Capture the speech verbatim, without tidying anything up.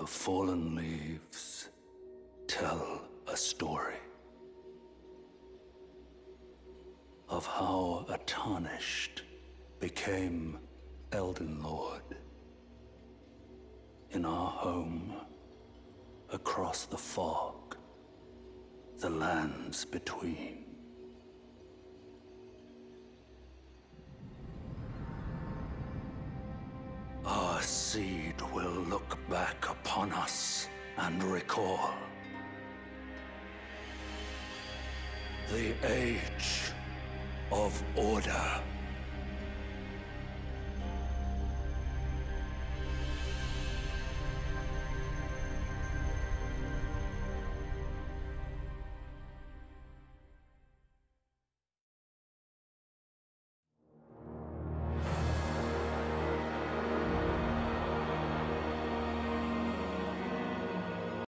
The fallen leaves tell a story of how a tarnished became Elden Lord in our home across the fog, the lands between. Our seed will look back upon us and recall the age of order.